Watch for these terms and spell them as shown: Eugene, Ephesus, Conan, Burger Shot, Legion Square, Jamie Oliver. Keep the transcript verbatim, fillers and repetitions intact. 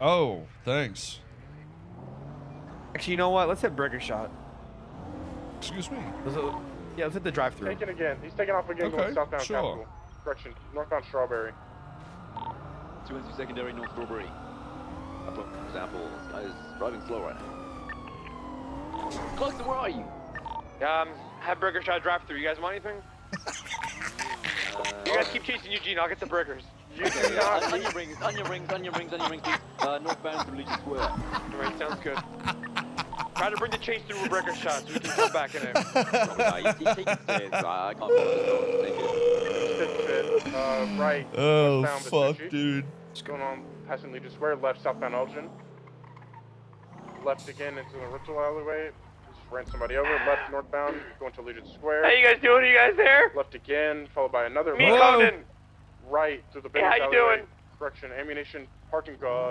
Oh, thanks. Actually, you know what? Let's hit Burger Shot. Excuse me. Let's, yeah, let's hit the drive-through. Taking again. He's taking off again. Okay, going southbound sure. Capitol. Correction, northbound Strawberry. Two into secondary north Strawberry. Upper example. This guy is driving slow right now. Clarkson, where are you? Um, have Burger Shot drive-through. You guys want anything? You guys keep chasing Eugene, I'll get the burgers. Okay, yeah, on, on your rings, on your rings, on your rings, on your rings, please. Uh, northbound from Legion Square. Alright, sounds good. Try to bring the chase through with Burger Shot so we can come back in it. I can't follow the Uh, right. Oh, fuck, dude. What's going on? Passing Legion Square, left, southbound Elgin. Left again into the rental alleyway. Ran somebody over, left northbound, going to Legion Square. How you guys doing? Are you guys there? Left again, followed by another. Me, Conan. Right through the. Hey, how you doing? Correction, ammunition, parking garage.